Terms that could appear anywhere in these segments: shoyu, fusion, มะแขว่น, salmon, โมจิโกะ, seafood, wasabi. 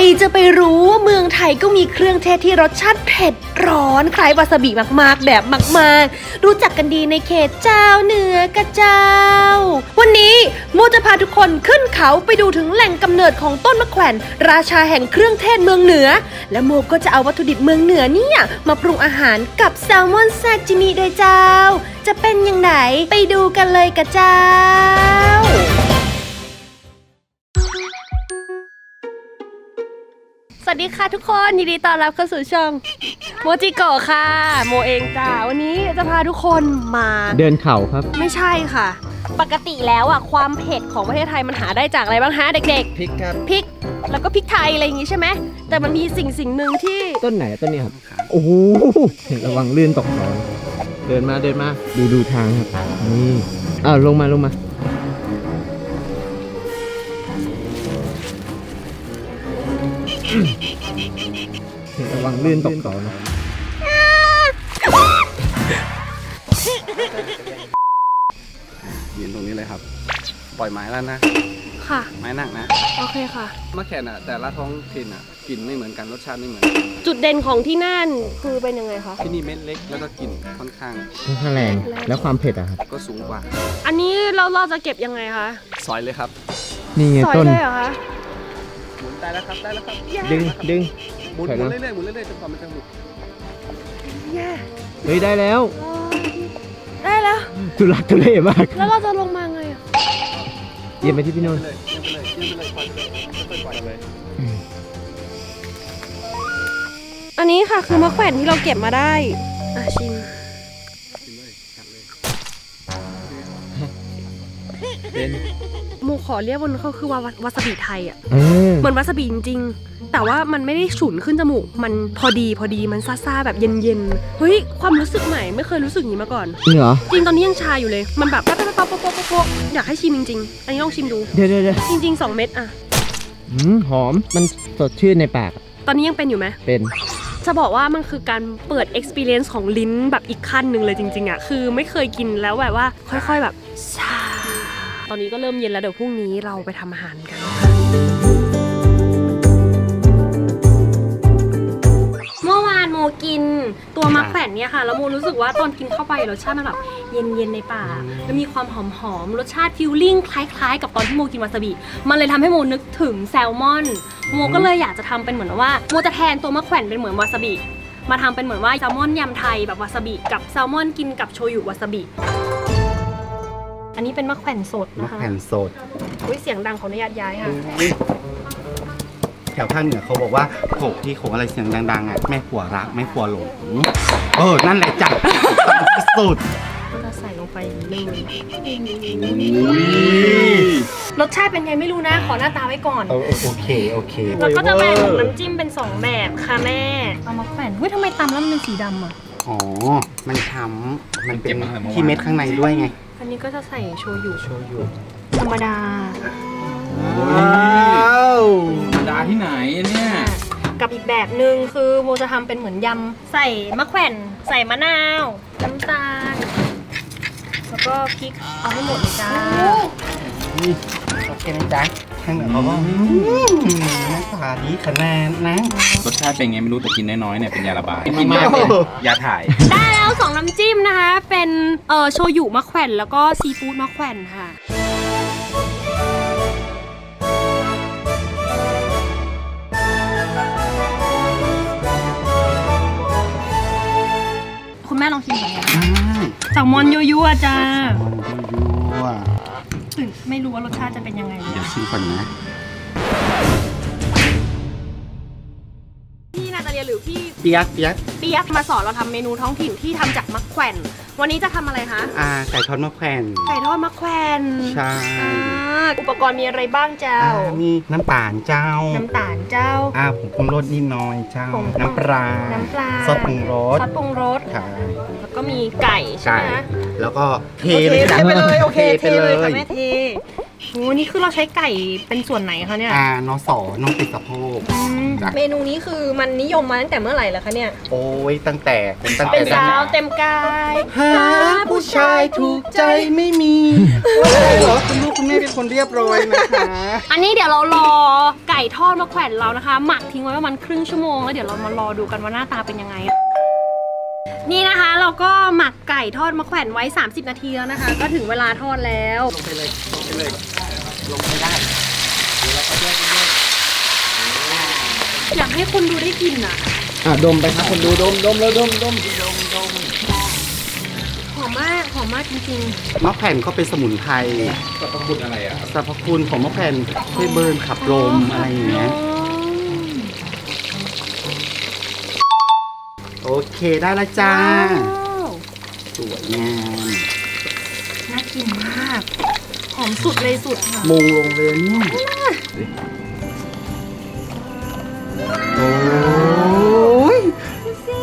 จะไปรู้ว่าเมืองไทยก็มีเครื่องเทศที่รสชาติเผ็ดร้อนคล้ายวาซาบิมากๆแบบมากๆรู้จักกันดีในเขตเจ้าเหนือกระเจ้าวันนี้โมจะพาทุกคนขึ้นเขาไปดูถึงแหล่งกำเนิดของต้นมะแขวนราชาแห่งเครื่องเทศเมืองเหนือและโมก็จะเอาวัตถุดิบเมืองเหนือเนี่ยมาปรุงอาหารกับแซลมอนซาจิมิโดยเจ้าจะเป็นอย่างไรไปดูกันเลยกระเจ้าสวัสดีค่ะทุกคนยินดีต้อนรับเข้าสู่ช่องโมจิโกะค่ะโมเองจ้าวันนี้จะพาทุกคนมาเดินเขาครับไม่ใช่ค่ะปกติแล้วอ่ะความเผ็ดของประเทศไทยมันหาได้จากอะไรบ้างฮะเด็กๆพริกครับพริกแล้วก็พริกไทยอะไรอย่างงี้ใช่ไหมแต่มันมีสิ่งหนึ่งที่ต้นไหนต้นนี้ครับโอ้โหระวังลื่นตกเขาเดินมาเดินมาดูทางครับนี่อ้าวลงมาระวังลื่นตกเขานะยืนตรงนี้เลยครับปล่อยไม้แล้วนะค่ะไม้หนักนะโอเคค่ะมะแขวนอ่ะแต่ละท้องถิ่นอ่ะกลิ่นไม่เหมือนกันรสชาติไม่เหมือนจุดเด่นของที่นั่นคือเป็นยังไงคะที่นี่เม็ดเล็กแล้วก็กลิ่นค่อนข้างแรงแล้วความเผ็ดอ่ะครับก็สูงกว่าอันนี้เราจะเก็บยังไงคะซอยเลยครับนี่ไงต้นซอยเลยเหรอคะหมุนได้แล้วครับได้แล้วครับดึงหมุนเรื่อยๆจนกว่ามันจะหลุดเฮ้ยได้แล้วทุลักทุเลมากแล้วเราจะลงมาไงเยี่ยมไปที่พี่นนท์อันนี้ค่ะคือมะแขวนที่เราเก็บมาได้อ่ะชิมเลยจัดเลยหมูขอเรียกว่าเขาคือวาซาบิไทยอ่ะเหมือนวาซาบิจริงๆแต่ว่ามันไม่ได้ฉุนขึ้นจมูกมันพอดีมันซ่าๆแบบเย็นๆเฮ้ยความรู้สึกใหม่ไม่เคยรู้สึกอย่างนี้มาก่อนจริงเหรอจริงตอนนี้ยังชาอยู่เลยมันแบบป๊อปอยากให้ชิมจริงๆอันนี้ลองชิมดูเดี๋ยวจริงๆ2 เม็ดอ่ะหอมมันสดชื่นในปากตอนนี้ยังเป็นอยู่ไหมเป็นจะบอกว่ามันคือการเปิด experience ของลิ้นแบบอีกขั้นหนึ่งเลยจริงๆอ่ะคือไม่เคยกินแล้วแบบว่าค่อยๆแบบตอนนี้ก็เริ่มเย็นแล้วเดี๋ยวพรุ่งนี้เราไปทำอาหารกันเมื่อวานโมกินตัวมะแขวนเนี่ยค่ะแล้วโมรู้สึกว่าตอนกินเข้าไปรสชาติมันแบบเย็นๆในปากแล้วมีความหอมรสชาติฟิลลิ่งคล้ายๆกับตอนที่โมกินวาซาบิมันเลยทำให้โมนึกถึงแซลมอนโมก็เลยอยากจะทำเป็นเหมือนว่าโมจะแทนตัวมะแขวนเป็นเหมือนวาซาบิมาทำเป็นเหมือนว่าแซลมอนยำไทยแบบวาซาบิกับแซลมอนกินกับโชยุวาซาบิอันนี้เป็นมะแขวนสดนะคะมะแขวนสดอุ้ยเสียงดังขออนุญาตย้ายค่ะแถวภาคเหนือเขาบอกว่าโขกที่โขกอะไรเสียงดังๆอ่ะแม่ผัวรักแม่ผัวหลงนั่นแหละจัดสุดก็จะใส่ลงไปเลยรสชาติเป็นไงไม่รู้นะขอหน้าตาไว้ก่อนโอเคแล้วก็จะแบ่งน้ำจิ้มเป็น2แบบค่ะแม่เอามะแขวนเฮ้ยทำไมตำแล้วมันเป็นสีดำอ่ะอ๋อมันช้ำมันเป็นขี้เม็ดข้างในด้วยไงอันนี้ก็จะใส่โชยุธรรมดาว้าวธรรมดาที่ไหนเนี่ยกับอีกแบบหนึ่งคือโมจะทำเป็นเหมือนยำใส่มะแขวนใส่มะนาวน้ำตาลแล้วก็พริกเอาให้หมดเลยจ้าโอเคนะจ๊ะทางเหนือเขาบอกน้ำตาดีขนาดนะรสชาติเป็นไงไม่รู้แต่กินน้อยๆเนี่ยเป็นยาระบายกินมากเลยยาถ่ายได้แล้ว2น้ำจิ้มนะคะเป็นโชยุมะแขวนแล้วก็ซีฟู้ดมะแขวนค่ะคุณแม่ลองชิมก่อนนะแซลมอนยั่วๆจ้าไม่รู้ว่ารสชาติจะเป็นยังไงเดี๋ยวชิมก่อนนะพี่นาตาเลียหรือพี่เปียกมาสอนเราทำเมนูท้องถิ่นที่ทำจากมะแขวนวันนี้จะทำอะไรคะไก่ทอดมะแขวนใช่อุปกรณ์มีอะไรบ้างเจ้ามีน้ำตาลเจ้าผงปรุงรสนิดหน่อยเจ้าน้ำปลาซอสปรุงรสค่ะแล้วก็มีไก่ใช่ไหมแล้วก็เทไปเลยโอเคเทเลยค่ะแม่เทโอ้นี่คือเราใช้ไก่เป็นส่วนไหนคะเนี่ยน้องติดสะโพกเมนูนี้คือมันนิยมมาตั้งแต่เมื่อไหร่แล้วคะเนี่ยโอ้ยตั้งแต่สาวเต็มกายหาผู้ชายถูกใจไม่มีว่าอะไรเหรอคุณลูกคุณแม่เป็นคนเรียบร้อยนะคะอันนี้เดี๋ยวเรารอไก่ ทอดมาแขวนเรานะคะหมักทิ้งไว้ประมาณครึ่งชั่วโมงแล้วเดี๋ยวเรามารอดูกันว่าหน้าตาเป็นยังไงนี่นะคะเราก็หมักไก่ทอดมาแขวนไว้30นาทีแล้วนะคะก็ถึงเวลาทอดแล้วลงไปเลยลงไปเลยลงไปได้เดี๋ยวเราก็แยกอยากให้คนดูได้กินอ่ะดมไปครับคนดูดมแล้วดมหอมมากหอมมากจริงๆมะแผ่นเขาเป็นสมุนไพรสรรพคุณอะไรอ่ะสรรพคุณของมะแผ่นช่วยเบิร์นขับลมอะไรอย่างเงี้ยโอเคได้ละจ้าสวยงามน่ากินมากหอมสุดเลยสุดค่ะมงลงเลยเนี่ยโอ้ยสิ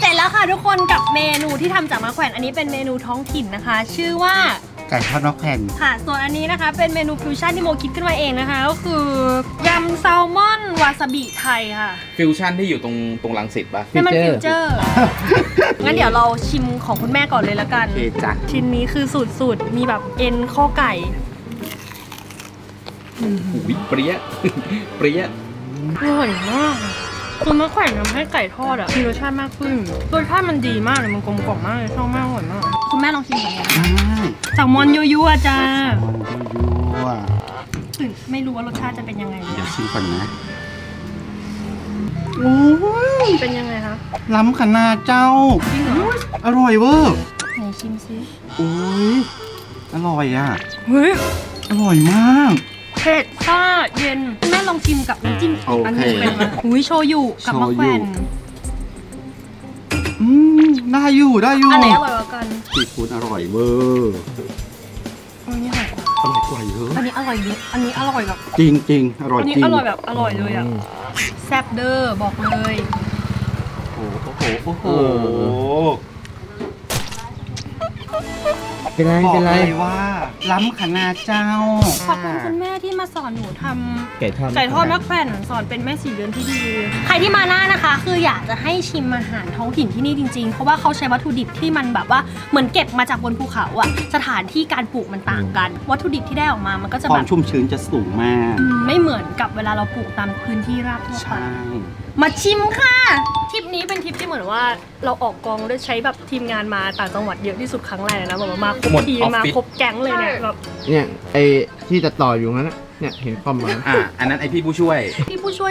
เสร็จแล้วค่ะทุกคนกับเมนูที่ทำจากมะแขวนอันนี้เป็นเมนูท้องถิ่นนะคะชื่อว่าไก่ทอดมะแขวนค่ะส่วนอันนี้นะคะเป็นเมนูฟิวชั่นที่โมคิดขึ้นมาเองนะคะก็คือยำแซลมอนวาซาบิไทยค่ะฟิวชั่นที่อยู่ตรงรังสิตป่ะนี่มันฟิวเจอร์งั้นเดี๋ยวเราชิมของคุณแม่ก่อนเลยละกันชิ้นนี้คือสูตรมีแบบเอ็นข้อไก่หูยเปรี้ยอร่อยมากคือมะแขวนทำให้ไก่ทอดอ่ะมีรสชาติมากขึ้นรสชาติมันดีมากเลยมันกลมกล่อมมากเลยชอบมากอร่อยมากคุณแม่ลองชิมก่อนนะแซลมอนยั่วๆจ้าไม่รู้ว่ารสชาติจะเป็นยังไงเดี๋ยวชิมก่อนนะโอ้ยเป็นยังไงคะล้ำขนาดเจ้าจริงเหรออร่อยเวอร์ไหนชิมซิโอ้ยอร่อยอ่ะเฮ้ยอร่อยมากเผ็ดซ่าเย็นแม่ลองชิมกับน้ำจิ้มอันนี้เป็นไหมอุ้ยโชยุกับมะแขวนได้อยู่อันไหนอร่อยกว่ากันซีฟู้ดอร่อยเวอร์อันนี้อร่อยกว่าเยอะอันนี้อร่อยเยอะอันนี้อร่อยแบบจริงอร่อยจริงอันนี้อร่อยแบบอร่อยเลยอ่ะแซ่บเด้อบอกเลยโอ้โหเป็นไรว่าล้ำขนาดเจ้าขอบคุณคุณแม่ที่มาสอนหนูทำไก่ทอดมะแขวนสอนเป็นแม่สีเดือนที่ดีใครที่มาหน้านะคะคืออยากจะให้ชิมอาหารท้องถิ่นที่นี่จริงๆเพราะว่าเขาใช้วัตถุดิบที่มันแบบว่าเหมือนเก็บมาจากบนภูเขาอะสถานที่การปลูกมันต่างกันวัตถุดิบที่ได้ออกมามันก็จะแบบชุ่มชื้นจะสูงมากไม่เหมือนกับเวลาเราปลูกตามพื้นที่ราบทั่วไปมาชิมค่ะทริปนี้เป็นทริปที่เหมือนว่าเราออกกองด้วยใช้แบบทีมงานมาต่างจังหวัดเยอะที่สุดครั้งแรกนะแบบมาครบทีมาครบแก๊งเลยเนี่ยแบบเนี่ยไอ้ที่จะต่ออยู่นั้นเนี่ยเห็นความหมายอันนั้นไอ้พี่ผู้ช่วย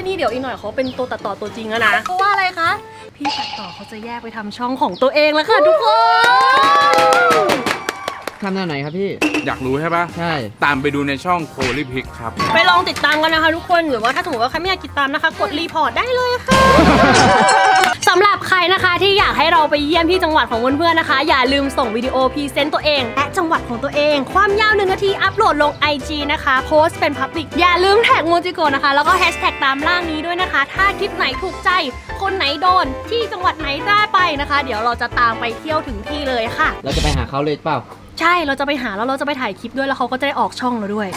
นี่เดี๋ยวอีกหน่อยเขาเป็นตัวตัดต่อตัวจริงแล้วนะเพราะว่าอะไรคะพี่ตัดต่อเขาจะแยกไปทำช่องของตัวเองแล้วค่ะทุกคนทำหน้าไหนครับพี่อยากรู้ใช่ปะใช่ตามไปดูในช่องโคลิพิกครับไปลองติดตามกันนะคะทุกคนหรือว่าถ้าสมมติว่าใครไม่อยากติดตามนะคะกดรีพอร์ตได้เลยค่ะ สำหรับใครนะคะที่อยากให้เราไปเยี่ยมที่จังหวัดของเพื่อนๆนะคะอย่าลืมส่งวิดีโอพรีเซนต์ตัวเองและจังหวัดของตัวเองความยาว1 นาทีอัพโหลดลง IG นะคะโพสเป็นพับลิกอย่าลืมแท็กโมจิโกะนะคะแล้วก็แฮชแท็กตามล่างนี้ด้วยนะคะถ้าคลิปไหนถูกใจคนไหนโดนที่จังหวัดไหนได้ไปนะคะเดี๋ยวเราจะตามไปเที่ยวถึงที่เลยค่ะเราจะไปหาเขาเลยเปล่าใช่เราจะไปหาแล้วเราจะไปถ่ายคลิปด้วยแล้วเขาก็จะได้ออกช่องเราด้วย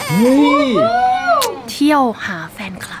เที่ยวหาแฟนคลับ